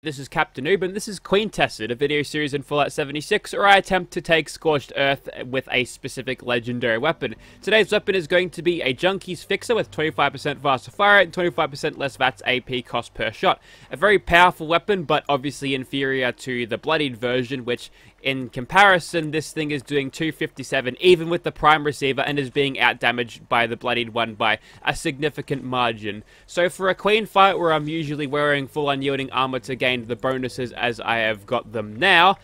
This is Captain Noob, and this is Queen Tested, a video series in Fallout 76 where I attempt to take Scorched Earth with a specific legendary weapon. Today's weapon is going to be a Junkies Fixer with 25% faster fire rate and 25% less VATS AP cost per shot. A very powerful weapon, but obviously inferior to the Bloodied version, which in comparison this thing is doing 257 even with the Prime Receiver and is being outdamaged by the Bloodied one by a significant margin. So for a Queen fight where I'm usually wearing full unyielding armor to gain the bonuses as I have got them now,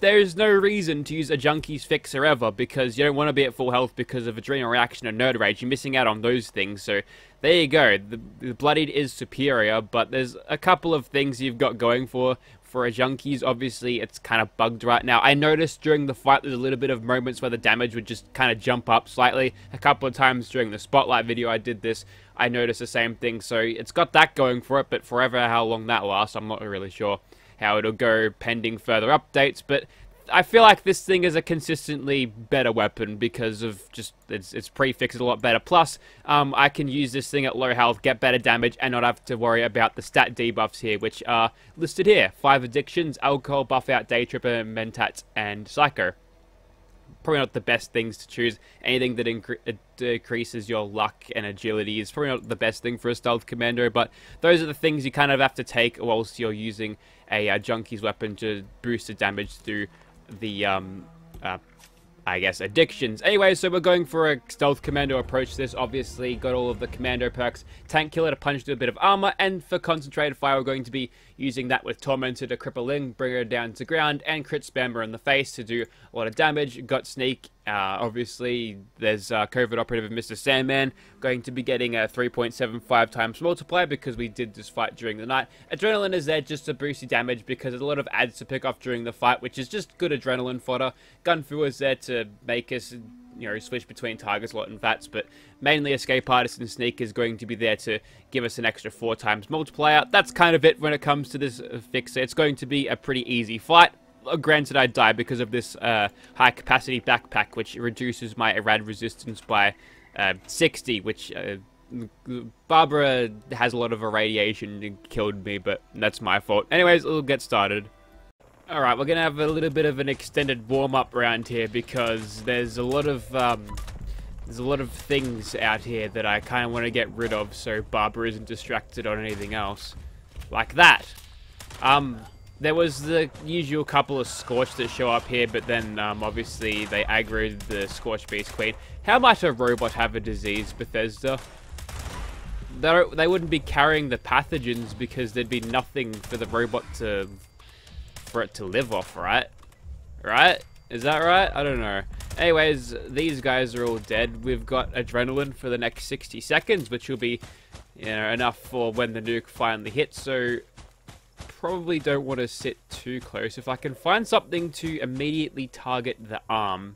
there is no reason to use a Junkies Fixer ever, because you don't want to be at full health because of adrenal reaction and nerd rage. You're missing out on those things, so there you go. The Bloodied is superior, but there's a couple of things you've got going for a Junkies. Obviously, it's kind of bugged right now. I noticed during the fight there's a little bit of moments where the damage would just kind of jump up slightly. A couple of times during the spotlight video I did this, I noticed the same thing, so it's got that going for it, but forever how long that lasts, I'm not really sure how it'll go pending further updates, but I feel like this thing is a consistently better weapon because of just it's prefixed a lot better. Plus, I can use this thing at low health, get better damage, and not have to worry about the stat debuffs here, which are listed here. 5 addictions, alcohol, buff out, daytripper, mentat, and psycho. Probably not the best things to choose. Anything that decreases your luck and agility is probably not the best thing for a stealth commando, but those are the things you kind of have to take whilst you're using a Junkies weapon to boost the damage through the I guess addictions. Anyway, so we're going for a stealth commando approach. This obviously got all of the commando perks. Tank killer to punch through a bit of armor, and for concentrated fire, we're going to be using that with Tormentor to cripple Ling, bring her down to ground, and crit spammer in the face to do a lot of damage. Got sneak. Obviously, there's Covert Operative and Mr. Sandman. Going to be getting a 3.75 times multiplier because we did this fight during the night. Adrenaline is there just to boost your damage because there's a lot of ads to pick off during the fight, which is just good adrenaline fodder. Gunfu is there to make us, you know, switch between targets a lot and VATS, but mainly Escape Artisan and Sneak is going to be there to give us an extra 4 times multiplier. That's kind of it when it comes to this Fixer. It's going to be a pretty easy fight. Granted, I die because of this high-capacity backpack, which reduces my rad resistance by 60, which Barbara has a lot of irradiation and killed me, but that's my fault. Anyways, we'll get started. Alright, we're going to have a little bit of an extended warm-up round here because there's a lot of things out here that I kind of want to get rid of so Barbara isn't distracted on anything else. Like that. There was the usual couple of Scorch that show up here, but then obviously they aggroed the Scorched Beast Queen. How might a robot have a disease, Bethesda? They wouldn't be carrying the pathogens because there'd be nothing for the robot to... for it to live off, right? Right? Is that right? I don't know. Anyways, these guys are all dead. We've got Adrenaline for the next 60 seconds, which will be, you know, enough for when the nuke finally hits, so... probably don't want to sit too close. If I can find something to immediately target the arm,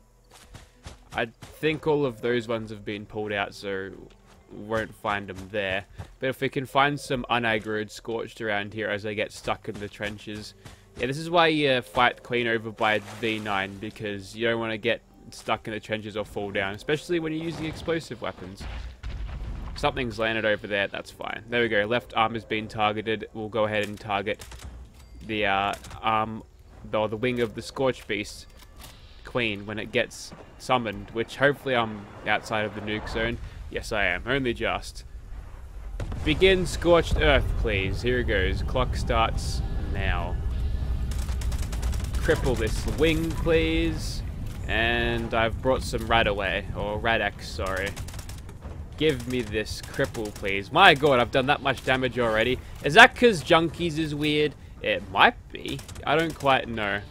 I think all of those ones have been pulled out, so won't find them there. But if we can find some unaggroed Scorched around here as they get stuck in the trenches. Yeah, this is why you fight Queen over by V9, because you don't want to get stuck in the trenches or fall down, especially when you're using explosive weapons. Something's landed over there, that's fine. There we go, left arm has been targeted. We'll go ahead and target the arm, or the wing of the Scorched Beast Queen when it gets summoned, which hopefully I'm outside of the nuke zone. Yes, I am, only just. Begin Scorched Earth, please. Here it goes, clock starts now. Cripple this wing, please. And I've brought some Radaway, or Rad X, sorry. Give me this cripple, please. My god, I've done that much damage already. Is that because Junkies is weird? It might be. I don't quite know.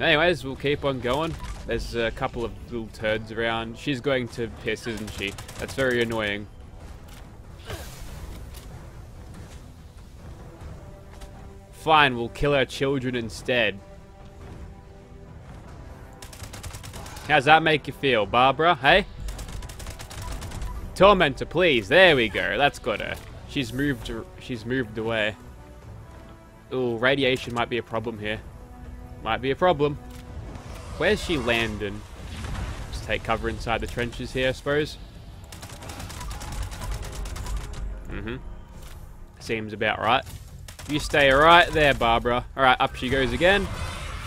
Anyways, we'll keep on going. There's a couple of little turds around. She's going to piss, isn't she? That's very annoying. Fine, we'll kill our children instead. How's that make you feel, Barbara? Hey? Tormentor, please. There we go. That's got her. She's moved away. Ooh, radiation might be a problem here. Might be a problem. Where's she landing? Just take cover inside the trenches here, I suppose. Seems about right. You stay right there, Barbara. Alright, up she goes again.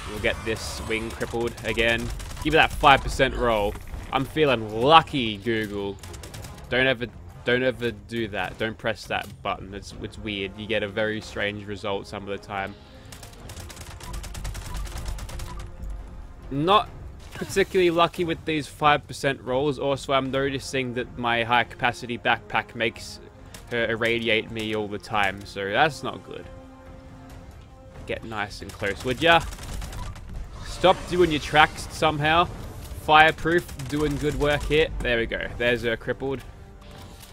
We'll get this wing crippled again. Give it that 5% roll. I'm feeling lucky, Google. Don't ever do that. Don't press that button. It's weird. You get a very strange result some of the time. Not particularly lucky with these 5% rolls. Also, I'm noticing that my high-capacity backpack makes her irradiate me all the time, so that's not good. Get nice and close, would ya? Stop doing your tracks somehow. Fireproof, doing good work here. There we go. There's her crippled.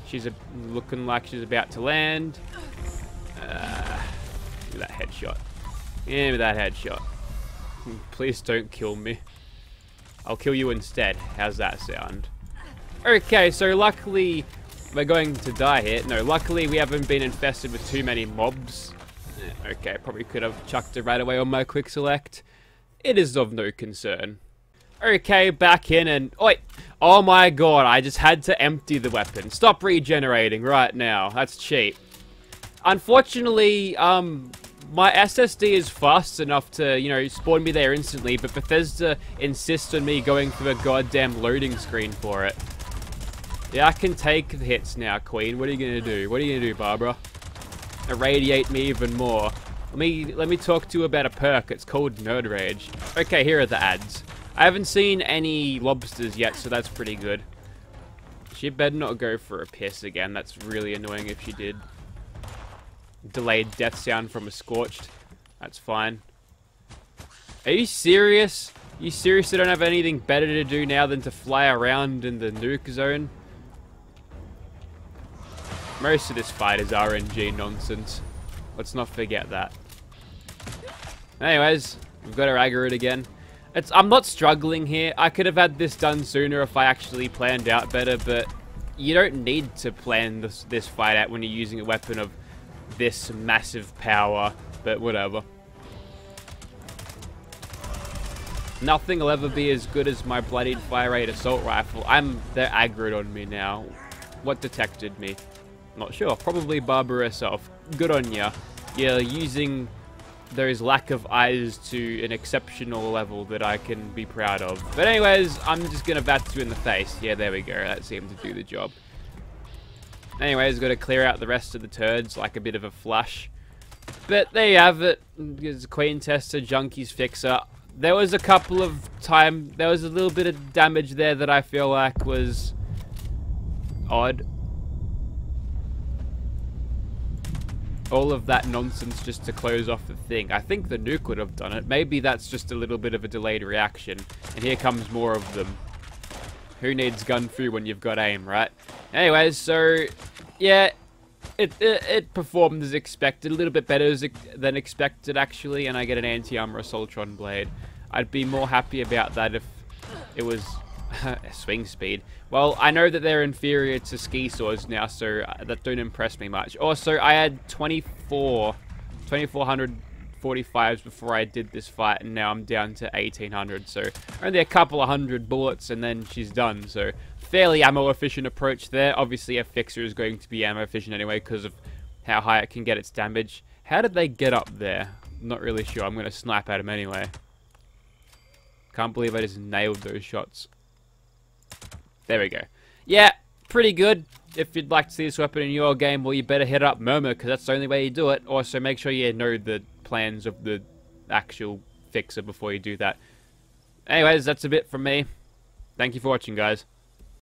She's looking like she's about to land. Give me that headshot. Give me that headshot. Please don't kill me. I'll kill you instead. How's that sound? Okay, so luckily we're going to die here. No, luckily we haven't been infested with too many mobs. Okay, probably could have chucked a Radaway on my quick select. It is of no concern. Okay, back in and... Oi! Oh my god, I just had to empty the weapon. Stop regenerating right now. That's cheap. Unfortunately, my SSD is fast enough to, you know, spawn me there instantly, but Bethesda insists on me going through a goddamn loading screen for it. Yeah, I can take the hits now, Queen. What are you gonna do? What are you gonna do, Barbara? Irradiate me even more. Let me talk to you about a perk. It's called Nerd Rage. Okay, here are the ads. I haven't seen any lobsters yet, so that's pretty good. She better not go for a piss again. That's really annoying if she did. Delayed death sound from a Scorched. That's fine. Are you serious? You seriously don't have anything better to do now than to fly around in the nuke zone? Most of this fight is RNG nonsense. Let's not forget that. Anyways, we've got to aggro it again. I'm not struggling here. I could have had this done sooner if I actually planned out better, but you don't need to plan this fight out when you're using a weapon of this massive power, but whatever. Nothing will ever be as good as my Bloodied Fire Rate Assault Rifle. They're aggroed on me now. What detected me? Not sure. Probably Barbara herself. Good on ya. You're using those lack of eyes to an exceptional level that I can be proud of. But anyways, I'm just gonna VATS you in the face. Yeah, there we go. That seemed to do the job. Anyways, got to clear out the rest of the turds like a bit of a flush. But there you have it. It's Queen Tester, Junkies Fixer. There was a couple of time... There was a little bit of damage there that I feel like was... odd. All of that nonsense just to close off the thing. I think the nuke would have done it. Maybe that's just a little bit of a delayed reaction. And here comes more of them. Who needs Gunfu when you've got aim, right? Anyways, so, yeah, it performed as expected. A little bit better than expected, actually, and I get an anti-armor Assaultron blade. I'd be more happy about that if it was swing speed. Well, I know that they're inferior to ski saws now, so that don't impress me much. Also, I had 2445s before I did this fight, and now I'm down to 1800, so only a couple of hundred bullets and then she's done. So fairly ammo efficient approach there. Obviously a Fixer is going to be ammo efficient anyway because of how high it can get its damage. How did they get up there? I'm not really sure. I'm gonna snipe at him anyway. Can't believe I just nailed those shots. There we go. Yeah, pretty good. If you'd like to see this weapon in your game, well, you better hit up Murmur because that's the only way you do it. Also, make sure you know the plans of the actual Fixer before you do that. Anyways, that's a bit from me. Thank you for watching, guys.